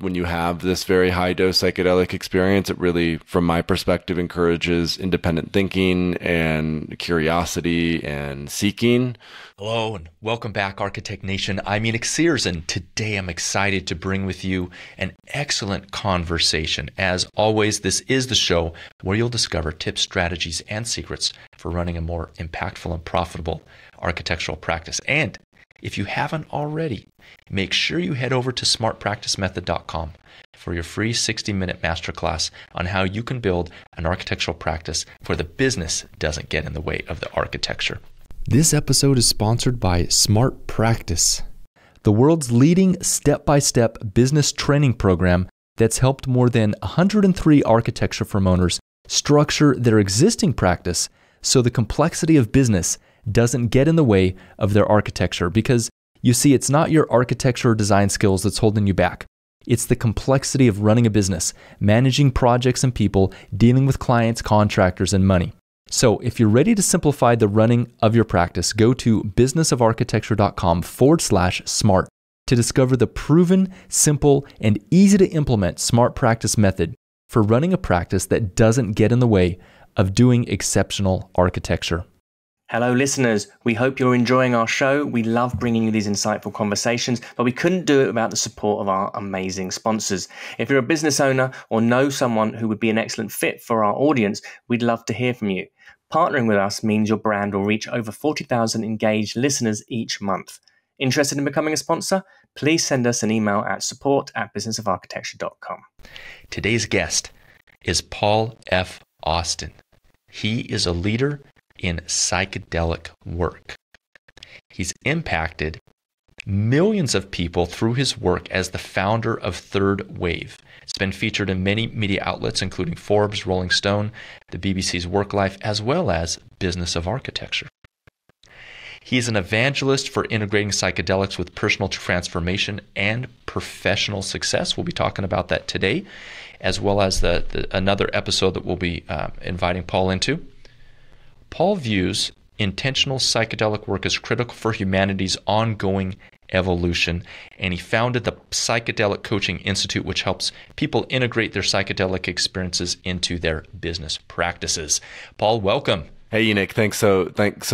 when you have this very high dose psychedelic experience, it really, from my perspective, encourages independent thinking and curiosity and seeking. Hello and welcome back, Architect Nation. I'm Enoch Sears, and today I'm excited to bring with you an excellent conversation. As always, this is the show where you'll discover tips, strategies, and secrets for running a more impactful and profitable architectural practice. And if you haven't already, make sure you head over to smartpracticemethod.com for your free 60-minute masterclass on how you can build an architectural practice where the business doesn't get in the way of the architecture. This episode is sponsored by Smart Practice, the world's leading step-by-step business training program that's helped more than 103 architecture firm owners structure their existing practice so the complexity of business doesn't get in the way of their architecture. Because you see, it's not your architecture or design skills that's holding you back. It's the complexity of running a business, managing projects and people, dealing with clients, contractors, and money. So if you're ready to simplify the running of your practice, go to businessofarchitecture.com/smart to discover the proven, simple, and easy to implement Smart Practice Method for running a practice that doesn't get in the way of doing exceptional architecture. Hello, listeners. We hope you're enjoying our show. We love bringing you these insightful conversations, but we couldn't do it without the support of our amazing sponsors. If you're a business owner or know someone who would be an excellent fit for our audience, we'd love to hear from you. Partnering with us means your brand will reach over 40,000 engaged listeners each month. Interested in becoming a sponsor? Please send us an email at support@businessofarchitecture.com. Today's guest is Paul F. Austin. He is a leader in psychedelic work. He's impacted millions of people through his work as the founder of Third Wave. It's been featured in many media outlets, including Forbes, Rolling Stone, the BBC's Work Life, as well as Business of Architecture. He's an evangelist for integrating psychedelics with personal transformation and professional success. We'll be talking about that today, as well as another episode that we'll be inviting Paul into. Paul views intentional psychedelic work as critical for humanity's ongoing evolution, and he founded the Psychedelic Coaching Institute, which helps people integrate their psychedelic experiences into their business practices. Paul, welcome. Hey, Enoch, thanks so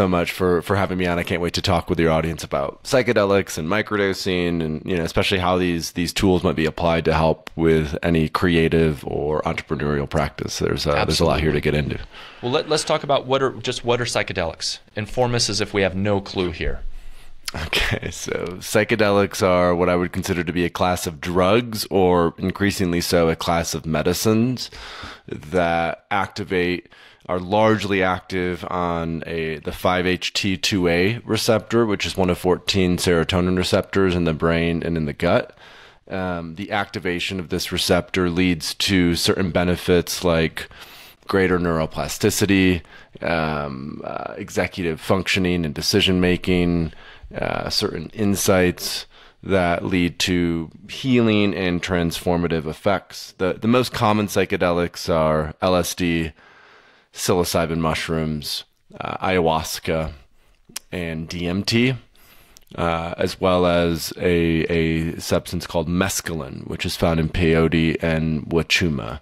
much for having me on. I can't wait to talk with your audience about psychedelics and microdosing, and especially how these tools might be applied to help with any creative or entrepreneurial practice. There's a lot here to get into. Well, let's talk about what are psychedelics. Inform us as if we have no clue here. Okay, so psychedelics are what I would consider to be a class of drugs, or increasingly so, a class of medicines that are largely active on the 5-HT2A receptor, which is one of 14 serotonin receptors in the brain and in the gut. The activation of this receptor leads to certain benefits like greater neuroplasticity, executive functioning and decision-making, certain insights that lead to healing and transformative effects. The most common psychedelics are LSD, psilocybin mushrooms, ayahuasca, and DMT, as well as a substance called mescaline, which is found in peyote and wachuma.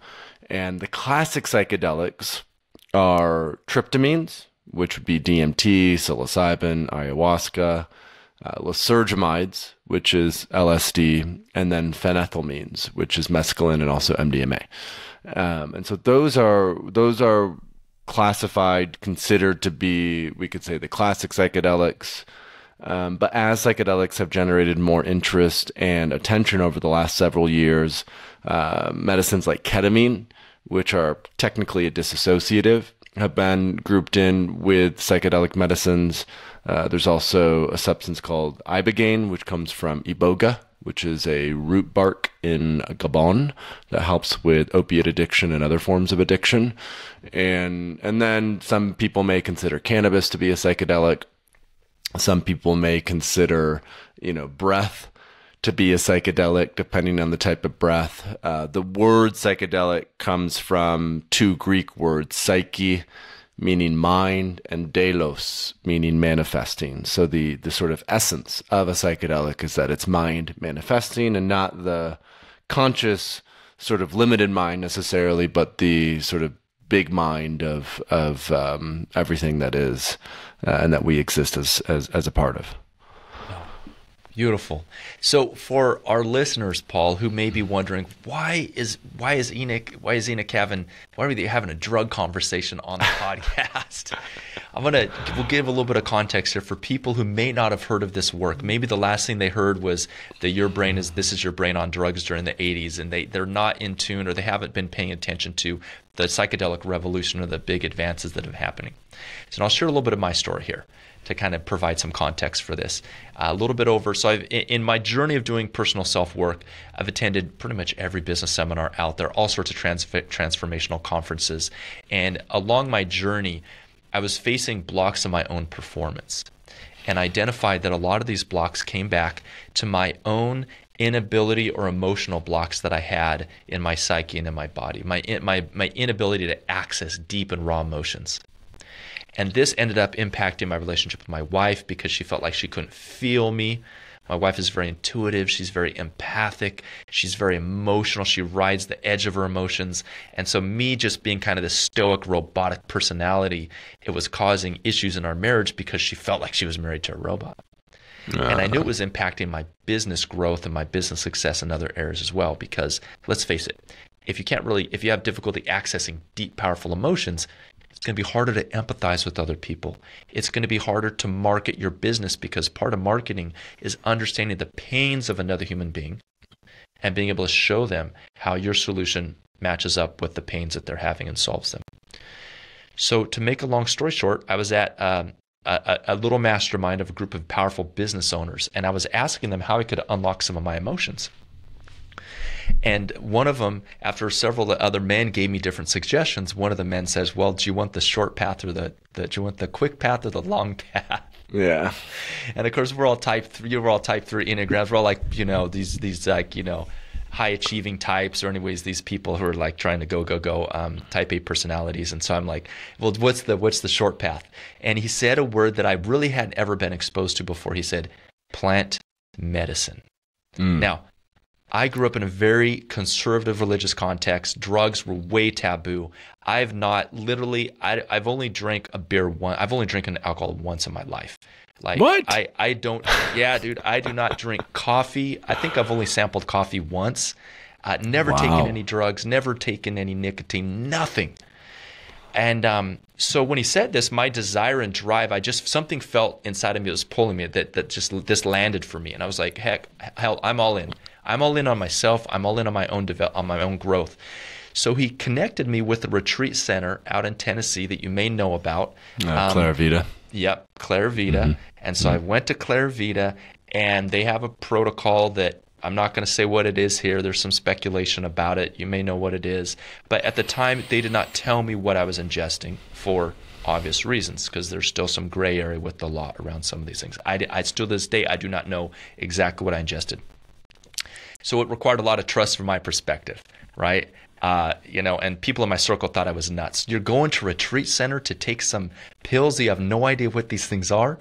And the classic psychedelics are tryptamines, which would be DMT, psilocybin, ayahuasca, lysergamides, which is LSD, and then phenethylamines, which is mescaline and also MDMA. And so those are classified, considered to be, we could say, the classic psychedelics. But as psychedelics have generated more interest and attention over the last several years, medicines like ketamine, which are technically a dissociative, have been grouped in with psychedelic medicines. There's also a substance called ibogaine, which comes from Iboga, which is a root bark in Gabon that helps with opiate addiction and other forms of addiction. And then some people may consider cannabis to be a psychedelic. Some people may consider, breath to be a psychedelic, depending on the type of breath. The word psychedelic comes from two Greek words, psyche, meaning mind, and delos, meaning manifesting. So the sort of essence of a psychedelic is that it's mind manifesting, and not the conscious sort of limited mind necessarily, but the sort of big mind of everything that is and that we exist as a part of. Beautiful. So for our listeners, Paul, who may be wondering, why are we having a drug conversation on the podcast? We'll give a little bit of context here for people who may not have heard of this work. Maybe the last thing they heard was that this is your brain on drugs during the 80s, and they're not in tune, or they haven't been paying attention to the psychedelic revolution or the big advances that have happening. So I'll share a little bit of my story here to kind of provide some context for this. A little bit over, so in my journey of doing personal self-work, I've attended pretty much every business seminar out there, all sorts of transformational conferences. And along my journey, I was facing blocks in my own performance, and I identified that a lot of these blocks came back to my own inability or emotional blocks that I had in my psyche and in my body, my inability to access deep and raw emotions. And this ended up impacting my relationship with my wife because she felt like she couldn't feel me. My wife is very intuitive. She's very empathic. She's very emotional. She rides the edge of her emotions. And so me just being kind of this stoic, robotic personality, it was causing issues in our marriage because she felt like she was married to a robot. And I knew it was impacting my business growth and my business success in other areas as well, because let's face it, if you have difficulty accessing deep, powerful emotions, it's going to be harder to empathize with other people. It's going to be harder to market your business, because part of marketing is understanding the pains of another human being and being able to show them how your solution matches up with the pains that they're having and solves them. So to make a long story short, I was at a little mastermind of a group of powerful business owners, and I was asking them how I could unlock some of my emotions. And one of them, after several other men gave me different suggestions, one of the men says, well, do you want the short path or do you want the quick path or the long path? Yeah. And of course, we're all type 3, we're all type 3 Enneagrams. We're all like, these like, high achieving types, or anyways, these people who are like trying to go, type A personalities. And so I'm like, well, what's the short path? And he said a word that I really hadn't ever been exposed to before. He said, plant medicine. Mm. Now, I grew up in a very conservative religious context. Drugs were way taboo. I've only drank a beer once. I've only drank an alcohol once in my life. Like, what? I do not drink coffee. I think I've only sampled coffee once. Never taken any drugs, never taken any nicotine, nothing. And so when he said this, my desire and drive, something felt inside of me that was pulling me, that just landed for me. And I was like, hell, I'm all in. I'm all in on myself. I'm all in on my own growth. So he connected me with a retreat center out in Tennessee that you may know about. Clearvita. Yep, Clearvita. Mm-hmm. And so I went to Clearvita, and they have a protocol that I'm not going to say what it is here. There's some speculation about it. You may know what it is. But at the time, they did not tell me what I was ingesting for obvious reasons, because there's still some gray area with the law around some of these things. Still to this day, I do not know exactly what I ingested. So it required a lot of trust from my perspective, right? And people in my circle thought I was nuts. You're going to a retreat center to take some pills. You have no idea what these things are.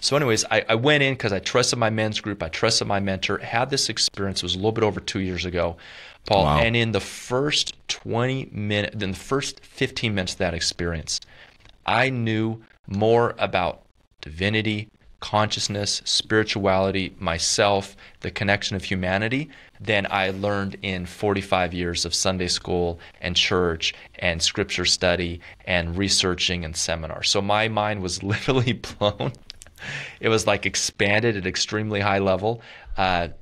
So anyways, I went in because I trusted my men's group. I trusted my mentor. Had this experience. It was a little bit over 2 years ago, Paul. Wow. And in the first 15 minutes of that experience, I knew more about divinity, consciousness, spirituality, myself, the connection of humanity, than I learned in 45 years of Sunday school and church and scripture study and researching and seminars. So my mind was literally blown. It was like expanded at extremely high level. And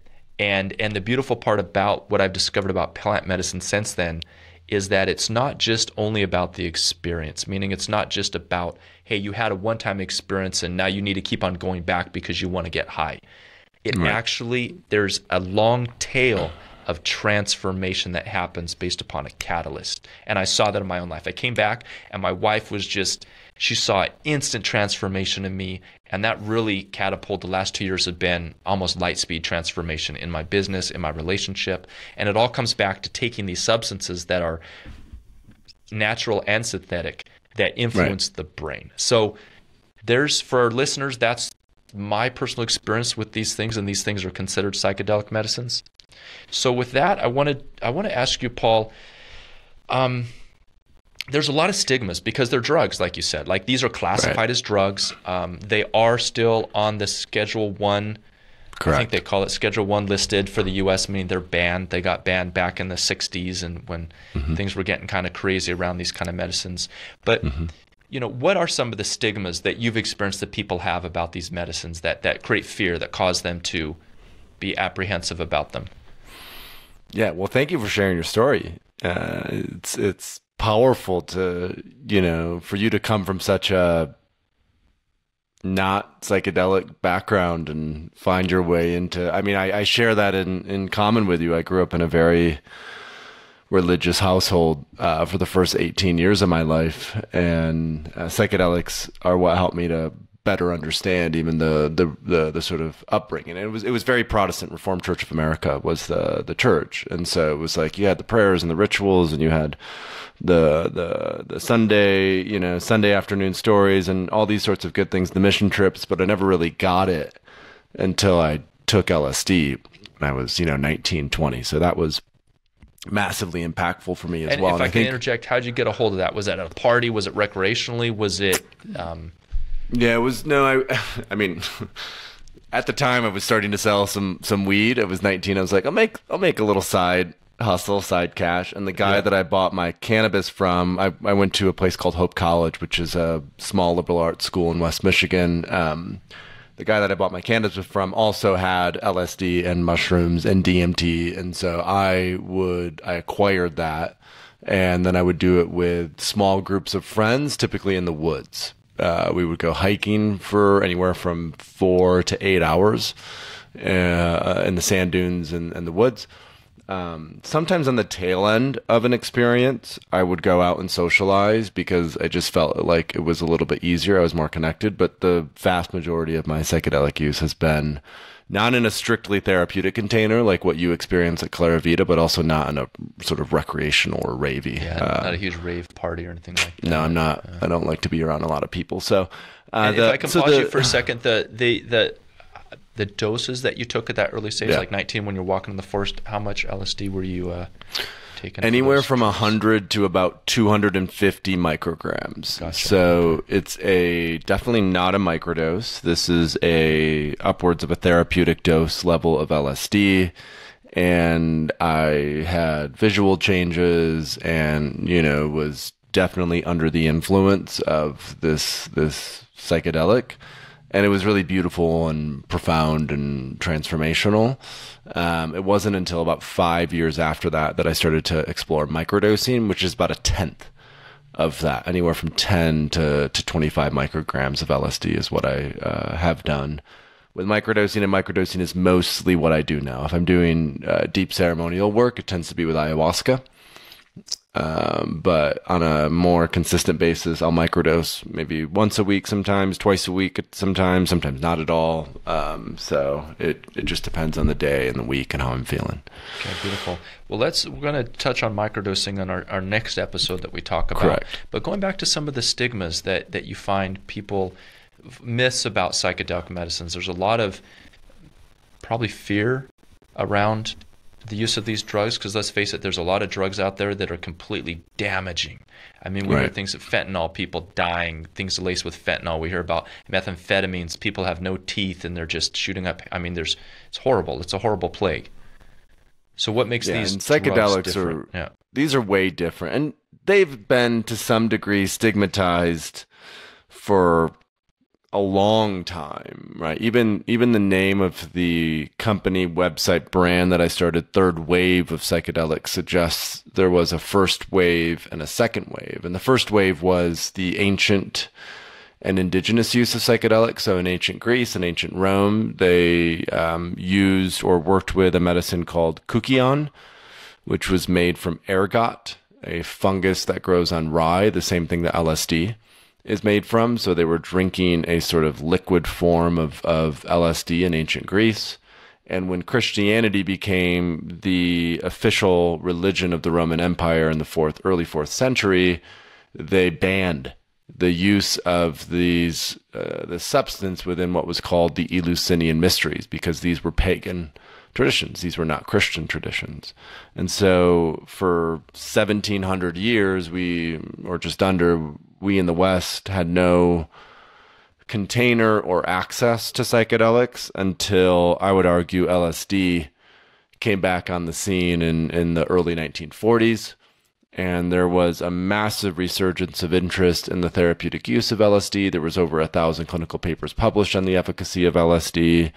the beautiful part about what I've discovered about plant medicine since then is that it's not just only about the experience, meaning it's not just about, hey, you had a one-time experience and now you need to keep on going back because you want to get high. Actually, there's a long tail of transformation that happens based upon a catalyst. And I saw that in my own life. I came back and my wife she saw instant transformation in me. And that really catapulted. The last 2 years have been almost light speed transformation in my business, in my relationship. And it all comes back to taking these substances that are natural and synthetic that influence the brain. So for our listeners, that's my personal experience with these things, and these things are considered psychedelic medicines. So with that, I want to ask you, Paul, there's a lot of stigmas because they're drugs, like you said. Like, these are classified as drugs. They are still on the Schedule I. Correct. I think they call it Schedule I listed for the U.S., meaning they're banned. They got banned back in the 60s and when things were getting kind of crazy around these kind of medicines. But you know, what are some of the stigmas that you've experienced that people have about these medicines that create fear, that cause them to be apprehensive about them? Yeah, well, thank you for sharing your story. It's powerful to, you know, for you to come from such a not psychedelic background and find your way into, I mean, I share that in common with you. I grew up in a very religious household for the first 18 years of my life, and psychedelics are what helped me to better understand even the sort of upbringing. And it was very Protestant. Reformed Church of America was the church, and so it was like you had the prayers and the rituals, and you had the Sunday, you know, Sunday afternoon stories and all these sorts of good things, the mission trips. But I never really got it until I took LSD when I was, you know, 19, 20. So that was massively impactful for me as well. If I can interject, how'd you get a hold of that? Was that at a party? Was it recreationally? Was it? Yeah, it was, no, I mean, at the time I was starting to sell some weed. I was 19. I was like, I'll make a little side hustle, side cash. And the guy that I bought my cannabis from, I went to a place called Hope College, which is a small liberal arts school in West Michigan. The guy that I bought my cannabis from also had LSD and mushrooms and DMT. And so I acquired that, and then I would do it with small groups of friends, typically in the woods. We would go hiking for anywhere from 4 to 8 hours in the sand dunes and the woods. Sometimes on the tail end of an experience, I would go out and socialize because I just felt like it was a little bit easier. I was more connected. But the vast majority of my psychedelic use has been not in a strictly therapeutic container like what you experience at Clearvita, but also not in a sort of recreational or ravey. Yeah, not a huge rave party or anything like that. No, I'm not. I don't like to be around a lot of people. So, if I can pause you for a second, the doses that you took at that early stage, like 19 when you're walking in the forest, how much LSD were you taking? Anywhere from 100 to about 250 micrograms. Gotcha. So it's definitely not a microdose. This is upwards of a therapeutic dose level of LSD. And I had visual changes and, you know, was definitely under the influence of this psychedelic. And it was really beautiful and profound and transformational. It wasn't until about 5 years after that I started to explore microdosing, which is about a tenth of that. Anywhere from 10 to 25 micrograms of LSD is what I have done with microdosing. And microdosing is mostly what I do now. If I'm doing deep ceremonial work, it tends to be with ayahuasca. But on a more consistent basis, I'll microdose maybe once a week, sometimes twice a week, sometimes not at all. So it just depends on the day and the week and how I'm feeling. Okay, beautiful. Well, we're going to touch on microdosing on our next episode that we talk about. Correct. But going back to some of the stigmas that you find people miss about psychedelic medicines, there's a lot of probably fear around the use of these drugs, because let's face it, there's a lot of drugs out there that are completely damaging. I mean, we hear things of fentanyl, people dying, things laced with fentanyl. We hear about methamphetamines, people have no teeth and they're just shooting up. I mean, it's horrible. It's a horrible plague. So what makes these psychedelics different? These are way different, and they've been to some degree stigmatized for a long time, right? Even the name of the company, website, brand that I started, Third Wave of Psychedelics, suggests there was a first wave and a second wave. And the first wave was the ancient and indigenous use of psychedelics. So in ancient Greece and ancient Rome, they used or worked with a medicine called kukion, which was made from ergot, a fungus that grows on rye, the same thing that LSD is made from. So they were drinking a sort of liquid form of LSD in ancient Greece. And when Christianity became the official religion of the Roman Empire in the early 4th century, they banned the use of the substance within what was called the Eleusinian Mysteries, because these were pagan traditions. These were not Christian traditions. And so for 1,700 years, we in the West had no container or access to psychedelics until, I would argue, LSD came back on the scene in the early 1940s. And there was a massive resurgence of interest in the therapeutic use of LSD. There was over 1,000 clinical papers published on the efficacy of LSD,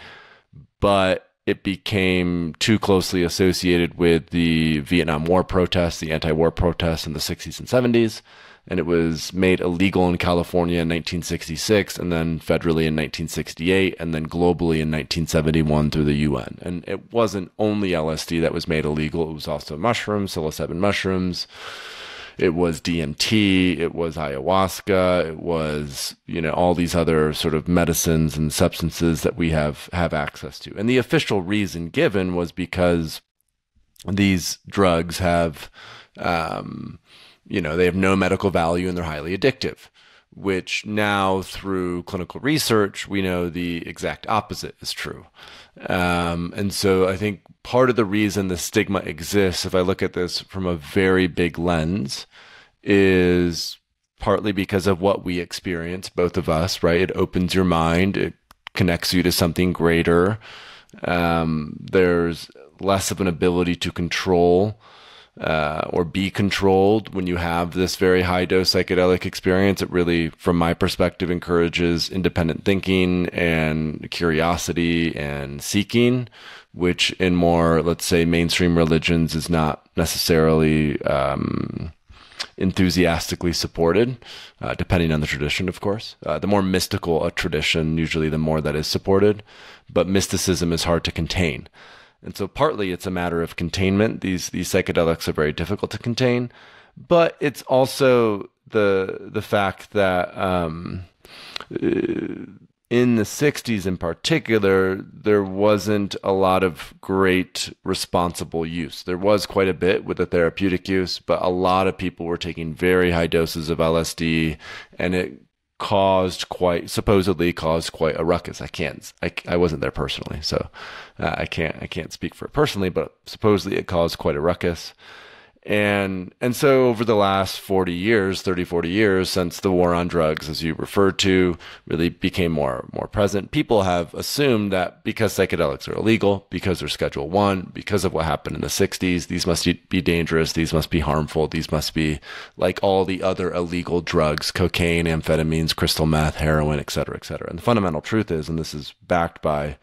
but it became too closely associated with the Vietnam War protests, the anti-war protests in the 60s and 70s. And it was made illegal in California in 1966, and then federally in 1968, and then globally in 1971 through the UN. And it wasn't only LSD that was made illegal. It was also mushrooms, psilocybin mushrooms. It was DMT. It was ayahuasca. It was, you know, all these other sort of medicines and substances that we have access to. And the official reason given was because these drugs have... they have no medical value and they're highly addictive, which now through clinical research, we know the exact opposite is true. And so I think part of the reason the stigma exists, if I look at this from a very big lens, is partly because of what we experience, both of us, right? It opens your mind. It connects you to something greater. There's less of an ability to control or be controlled when you have this very high dose psychedelic experience. It really, from my perspective, encourages independent thinking and curiosity and seeking, which in more, let's say, mainstream religions is not necessarily enthusiastically supported, depending on the tradition, of course. The more mystical a tradition, usually the more that is supported, but mysticism is hard to contain. And so partly it's a matter of containment. These psychedelics are very difficult to contain, but it's also the fact that in the 60s in particular, there wasn't a lot of great responsible use. There was quite a bit with the therapeutic use, but a lot of people were taking very high doses of LSD, and it supposedly caused quite a ruckus. I wasn't there personally, so I can't speak for it personally, but supposedly it caused quite a ruckus. And so over the last 30, 40 years since the war on drugs, as you referred to, really became more present, people have assumed that because psychedelics are illegal, because they're Schedule I, because of what happened in the 60s, these must be dangerous, these must be harmful, these must be like all the other illegal drugs, cocaine, amphetamines, crystal meth, heroin, et cetera, et cetera. And the fundamental truth is, and this is backed by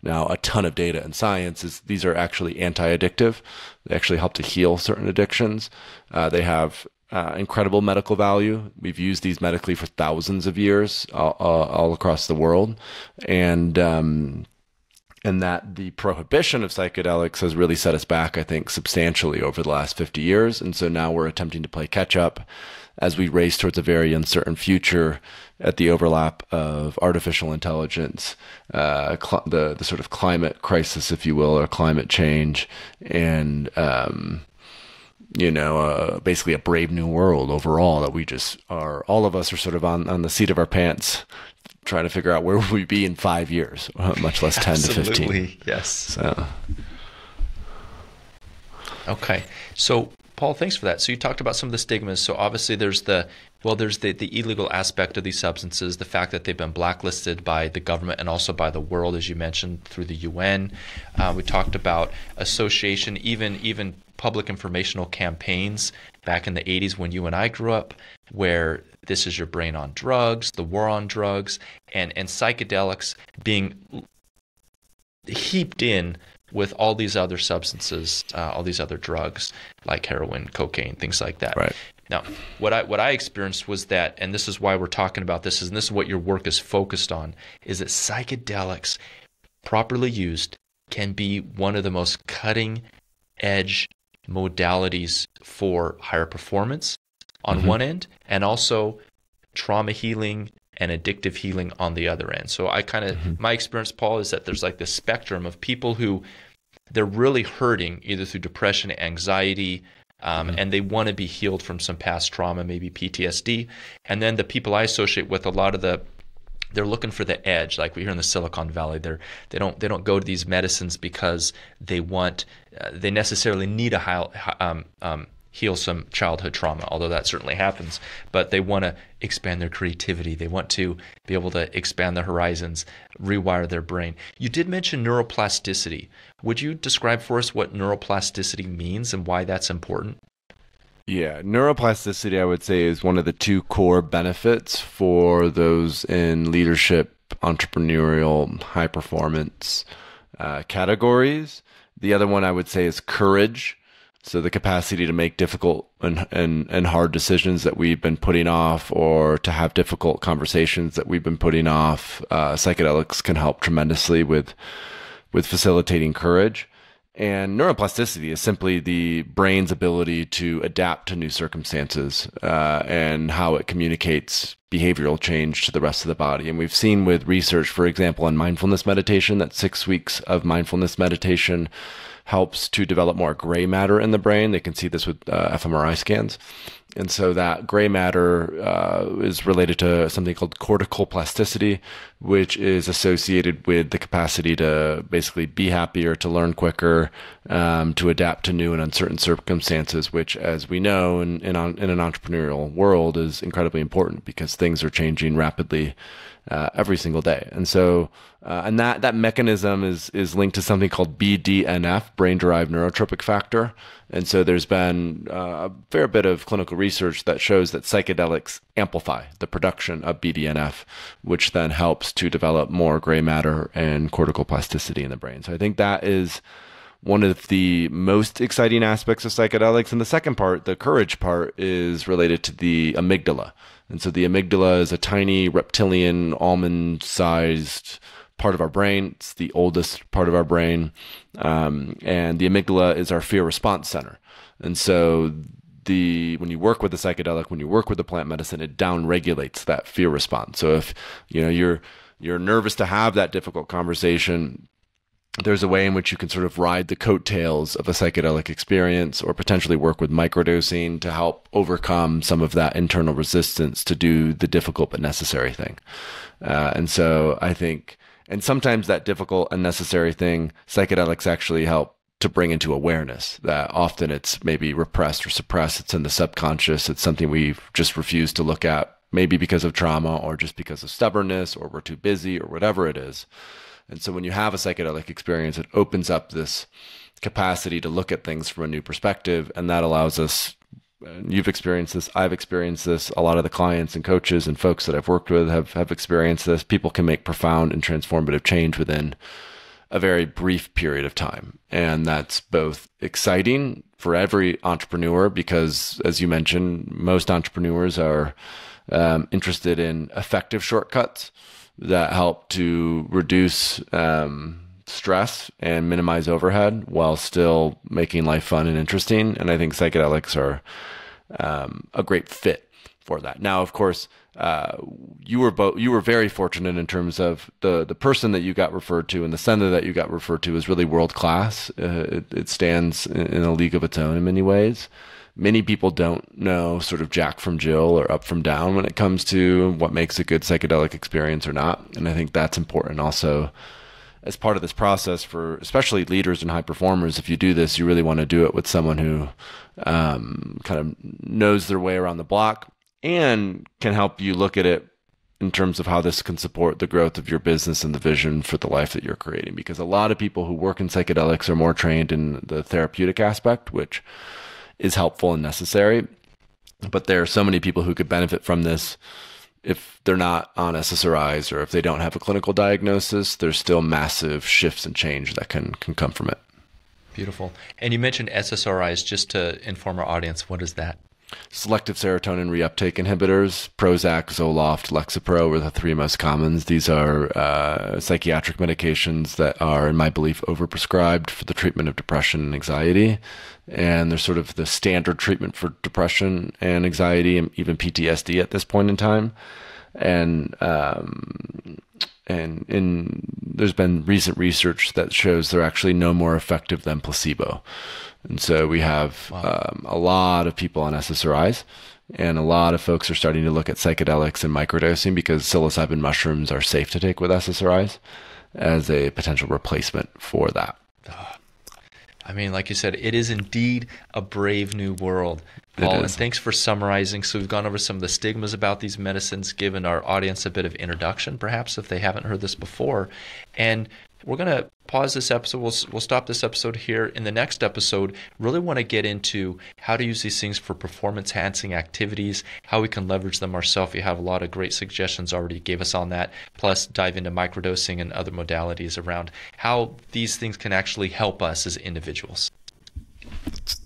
now a ton of data and science, is these are actually anti-addictive. They actually help to heal certain addictions. They have incredible medical value. We've used these medically for thousands of years all across the world. And that the prohibition of psychedelics has really set us back, I think, substantially over the last 50 years. And so now we're attempting to play catch up as we race towards a very uncertain future at the overlap of artificial intelligence, the sort of climate crisis, if you will, or climate change, and basically a brave new world overall that we just are, all of us are sort of on the seat of our pants trying to figure out where we'll be in 5 years, much less 10 to 15. Absolutely, yes. So. Okay, so Paul, thanks for that. So you talked about some of the stigmas. So obviously there's the illegal aspect of these substances, the fact that they've been blacklisted by the government and also by the world, as you mentioned, through the UN. We talked about association, even public informational campaigns back in the 80s when you and I grew up, where this is your brain on drugs, the war on drugs, and psychedelics being heaped in with all these other substances, all these other drugs like heroin, cocaine, things like that. Right. Now, what I experienced was that, and this is why we're talking about this, and this is what your work is focused on, is that psychedelics, properly used, can be one of the most cutting-edge modalities for higher performance on one end, and also trauma healing and addictive healing on the other end. So I kind of, my experience, Paul, is that there's like this spectrum of people who they're really hurting either through depression, anxiety, and they want to be healed from some past trauma, maybe PTSD. And then the people I associate with, a lot of the they're looking for the edge, like we hear in the Silicon Valley. They don't go to these medicines because they want they necessarily need to heal some childhood trauma, although that certainly happens. But they want to expand their creativity. They want to be able to expand their horizons, rewire their brain. You did mention neuroplasticity. Would you describe for us what neuroplasticity means and why that's important? Yeah, neuroplasticity, I would say, is one of the two core benefits for those in leadership, entrepreneurial, high performance categories. The other one I would say is courage. So the capacity to make difficult and hard decisions that we've been putting off, or to have difficult conversations that we've been putting off. Psychedelics can help tremendously with facilitating courage. And neuroplasticity is simply the brain's ability to adapt to new circumstances and how it communicates behavioral change to the rest of the body. And we've seen with research, for example, on mindfulness meditation, that 6 weeks of mindfulness meditation helps to develop more gray matter in the brain. They can see this with fMRI scans. And so that gray matter is related to something called cortical plasticity, which is associated with the capacity to basically be happier, to learn quicker, to adapt to new and uncertain circumstances, which, as we know, in an entrepreneurial world is incredibly important because things are changing rapidly every single day. And so and that mechanism is linked to something called BDNF, brain-derived neurotropic factor. And so there's been a fair bit of clinical research that shows that psychedelics amplify the production of BDNF, which then helps to develop more gray matter and cortical plasticity in the brain. So I think that is one of the most exciting aspects of psychedelics. And the second part, the courage part, is related to the amygdala. And so the amygdala is a tiny reptilian almond-sized part of our brain. It's the oldest part of our brain. And the amygdala is our fear response center. And so when you work with the psychedelic, when you work with the plant medicine, it downregulates that fear response. So if you're nervous to have that difficult conversation, there's a way in which you can sort of ride the coattails of a psychedelic experience, or potentially work with microdosing to help overcome some of that internal resistance to do the difficult but necessary thing. And so I think, and sometimes that difficult and necessary thing, psychedelics actually help to bring into awareness that often it's maybe repressed or suppressed. It's in the subconscious. It's something we've just refused to look at, maybe because of trauma or just because of stubbornness, or we're too busy, or whatever it is. And so when you have a psychedelic experience, it opens up this capacity to look at things from a new perspective. And that allows us, and you've experienced this, I've experienced this, a lot of the clients and coaches and folks that I've worked with have experienced this. People can make profound and transformative change within a very brief period of time. And that's both exciting for every entrepreneur, because as you mentioned, most entrepreneurs are interested in effective shortcuts that help to reduce stress and minimize overhead while still making life fun and interesting. And I think psychedelics are a great fit for that. Now, of course, you were very fortunate in terms of the person that you got referred to, and the center that you got referred to is really world class. It stands in a league of its own in many ways. Many people don't know sort of Jack from Jill or up from down when it comes to what makes a good psychedelic experience or not. And I think that's important also as part of this process for especially leaders and high performers. If you do this, you really want to do it with someone who kind of knows their way around the block and can help you look at it in terms of how this can support the growth of your business and the vision for the life that you're creating. Because a lot of people who work in psychedelics are more trained in the therapeutic aspect, which is helpful and necessary, but there are so many people who could benefit from this if they're not on SSRIs or if they don't have a clinical diagnosis. There's still massive shifts and change that can come from it. Beautiful. And you mentioned SSRIs. Just to inform our audience, what is that? Selective serotonin reuptake inhibitors. Prozac, Zoloft, Lexapro are the three most commons. These are psychiatric medications that are, in my belief, overprescribed for the treatment of depression and anxiety. And they're sort of the standard treatment for depression and anxiety and even PTSD at this point in time. And there's been recent research that shows they're actually no more effective than placebo. And so we have a lot of people on SSRIs, And a lot of folks are starting to look at psychedelics and microdosing because psilocybin mushrooms are safe to take with SSRIs as a potential replacement for that. I mean, like you said, it is indeed a brave new world. Paul, and thanks for summarizing. So we've gone over some of the stigmas about these medicines, given our audience a bit of introduction, perhaps, if they haven't heard this before. And we're going to pause this episode. We'll stop this episode here. In the next episode, really want to get into how to use these things for performance-enhancing activities, how we can leverage them ourselves. You have a lot of great suggestions already gave us on that, plus dive into microdosing and other modalities around how these things can actually help us as individuals.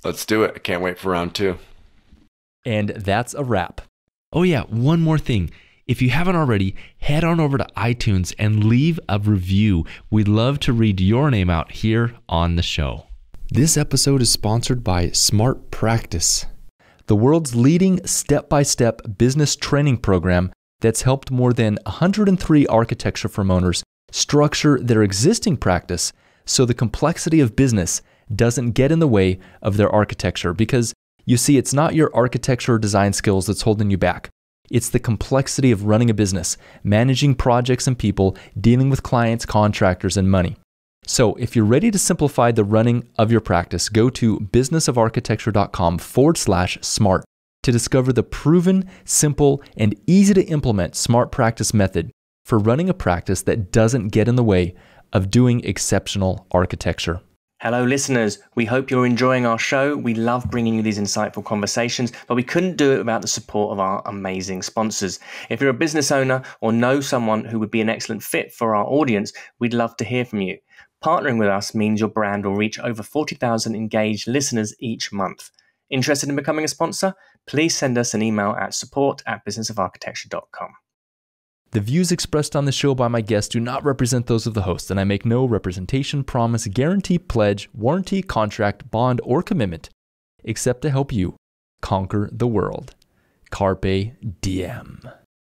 Let's do it. I can't wait for round two. And that's a wrap. Oh yeah, one more thing. If you haven't already, head on over to iTunes and leave a review. We'd love to read your name out here on the show. This episode is sponsored by Smart Practice, the world's leading step-by-step business training program that's helped more than 103 architecture firm owners structure their existing practice so the complexity of business doesn't get in the way of their architecture. Because you see, it's not your architecture or design skills that's holding you back. It's the complexity of running a business, managing projects and people, dealing with clients, contractors, and money. So if you're ready to simplify the running of your practice, go to businessofarchitecture.com/smart to discover the proven, simple, and easy to implement Smart Practice Method for running a practice that doesn't get in the way of doing exceptional architecture. Hello, listeners. We hope you're enjoying our show. We love bringing you these insightful conversations, but we couldn't do it without the support of our amazing sponsors. If you're a business owner or know someone who would be an excellent fit for our audience, we'd love to hear from you. Partnering with us means your brand will reach over 40,000 engaged listeners each month. Interested in becoming a sponsor? Please send us an email at support@businessofarchitecture.com. The views expressed on the show by my guests do not represent those of the host, and I make no representation, promise, guarantee, pledge, warranty, contract, bond, or commitment, except to help you conquer the world. Carpe diem.